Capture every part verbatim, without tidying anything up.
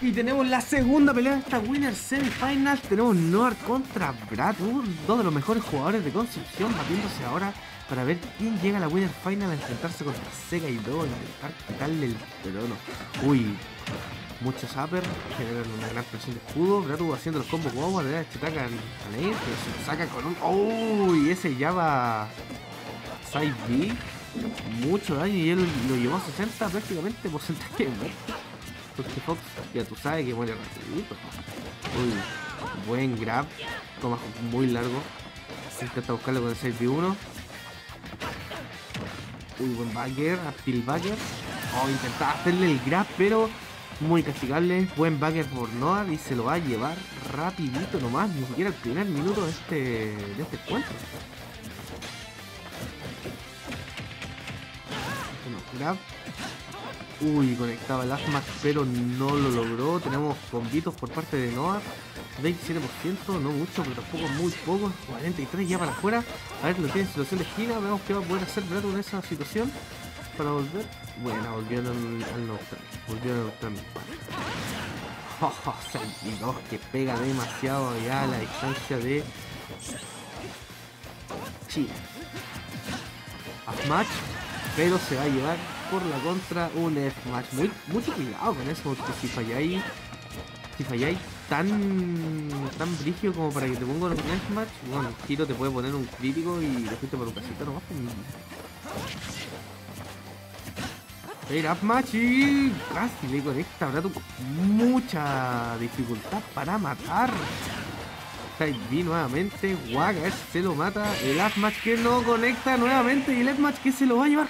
Y tenemos la segunda pelea de esta Winner Semifinal. Tenemos Noire contra Bratu, dos de los mejores jugadores de Concepción, batiéndose ahora para ver quién llega a la Winner Final a enfrentarse contra Sega y dos, intentar quitarle el Perono. Uy, muchos upper, generan una gran presión de escudo. Bratu haciendo los combos guau, le da el chitaca al Nair, pero se lo saca con un... Uy, oh, ese ya va... Side B, mucho daño y él lo llevó a sesenta prácticamente porcentaje de muerte. Porque Fox, ya tú sabes que muere rapidito. Uy, buen grab, toma muy largo. Intenta buscarlo con el seis uno. Uy, buen bagger, uphill bagger. Oh, intentaba hacerle el grab, pero muy castigable. Buen bagger por Noire y se lo va a llevar rapidito nomás, ni siquiera el primer minuto de este, de este encuentro. Bueno, grab. Uy, conectaba el Asmach, pero no lo logró. Tenemos combitos por parte de Noire, veintisiete por ciento, no mucho, pero tampoco muy poco. cuarenta y tres ya para afuera. A ver, lo tiene en situación de esquina. Veamos qué va a poder hacer Bratu en esa situación para volver. Bueno, volvieron al neutral. Volvieron al neutral. Oh, seis dos que pega demasiado ya a la distancia de Chile. Asmach, pero se va a llevar por la contra un Smash. Muy, mucho cuidado con eso, porque si falláis si falláis tan tan brígido como para que te ponga un Smash, bueno, el tiro te puede poner un crítico y lo fuiste por un casito nomás. El Smash y casi le conecta a Bratu, mucha dificultad para matar. Side B nuevamente, Wagas se lo mata, el Smash que no conecta nuevamente y el Smash que se lo va a llevar.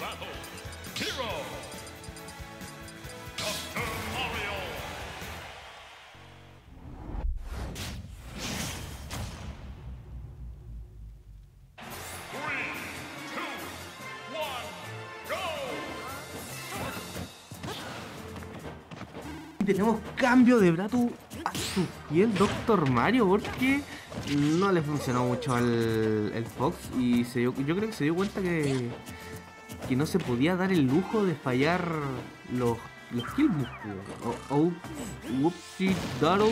Battle Hero Doctor Mario. tres, dos, uno, go. Tenemos cambio de Bratu a su piel Doctor Mario porque no le funcionó mucho al el Fox y se dio, yo creo que se dio cuenta que que no se podía dar el lujo de fallar los, los kills. Oh, oh, whoopsie darrow.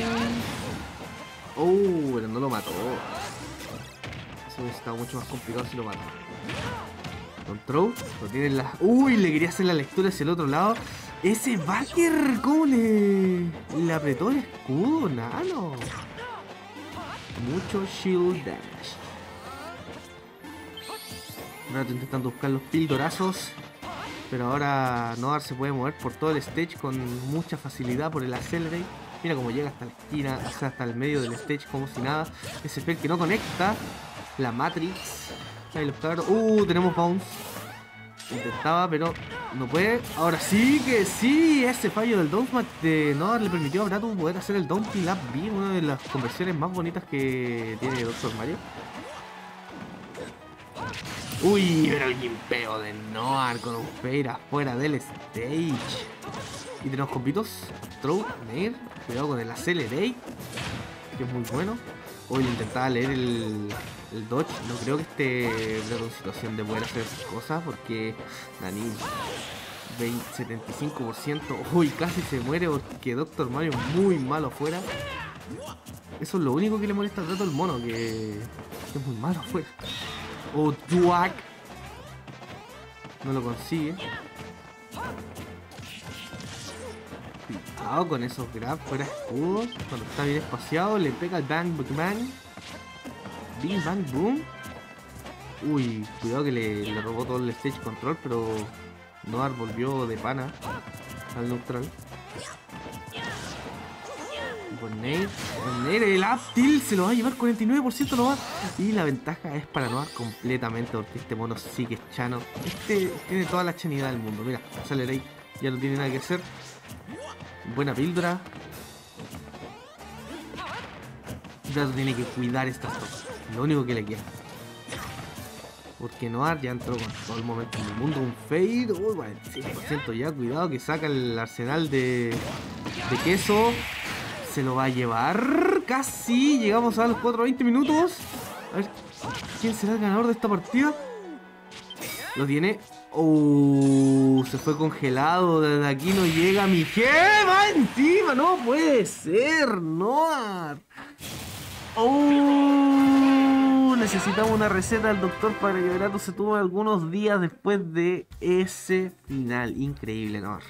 Oh, pero no lo mató. Eso hubiera estado mucho más complicado si lo mató. Control, lo tienen las... Uy, le quería hacer la lectura hacia el otro lado. Ese backer, ¿cómo le, le apretó el escudo? Nada, no. Mucho shield damage. Bratu intentando buscar los pildorazos, pero ahora Noire se puede mover por todo el stage con mucha facilidad por el accelerate. Mira cómo llega hasta la esquina, o sea, hasta el medio del stage como si nada. Ese spell que no conecta, la Matrix. Ahí los cabros. Uh, tenemos bounce. Intentaba, pero no puede. Ahora sí que sí, ese fallo del downmatch de Noire le permitió a Bratu poder hacer el down pill up B, una de las conversiones más bonitas que tiene Doctor Mario. Uy, pero el gimpeo de Noire con un feira fuera del stage. Y tenemos compitos. Throw, Nair. Cuidado con el accelerate, que es muy bueno. Hoy intentaba leer el, el dodge. No creo que esté Bratu en situación de poder hacer esas cosas porque Nani, setenta y cinco por ciento. Uy, casi se muere porque Doctor Mario muy malo fuera. Eso es lo único que le molesta al Bratu el mono, que, que es muy malo fuera. Oh, Duac. No lo consigue. Cuidado con esos grabs fuera escudos. Cuando está bien espaciado, le pega el bang, bang, bang. Bing, bang, boom. Uy, cuidado que le, le robó todo el stage control, pero Noire volvió de pana al neutral. Con Nair, con Nair, el uptil se lo va a llevar, cuarenta y nueve por ciento lo va. Y la ventaja es para Noire completamente, porque este mono sí que es chano. Este tiene toda la chanidad del mundo. Mira, sale ahí, ya no tiene nada que hacer. Buena píldora. Bratu tiene que cuidar estas dos, lo único que le queda. Porque Noire ya entró con todo el momento del mundo. Un fade. Uy, bueno, cien por ciento ya. Cuidado que saca el arsenal de, de queso. Se lo va a llevar. Casi llegamos a los cuatro veinte minutos. A ver, ¿quién será el ganador de esta partida? Lo tiene. Oh, se fue congelado. Desde aquí no llega mi gema encima. No puede ser, Noire. Oh, necesitamos una receta del doctor para que Bratu se tuvo algunos días después de ese final. Increíble, Noire.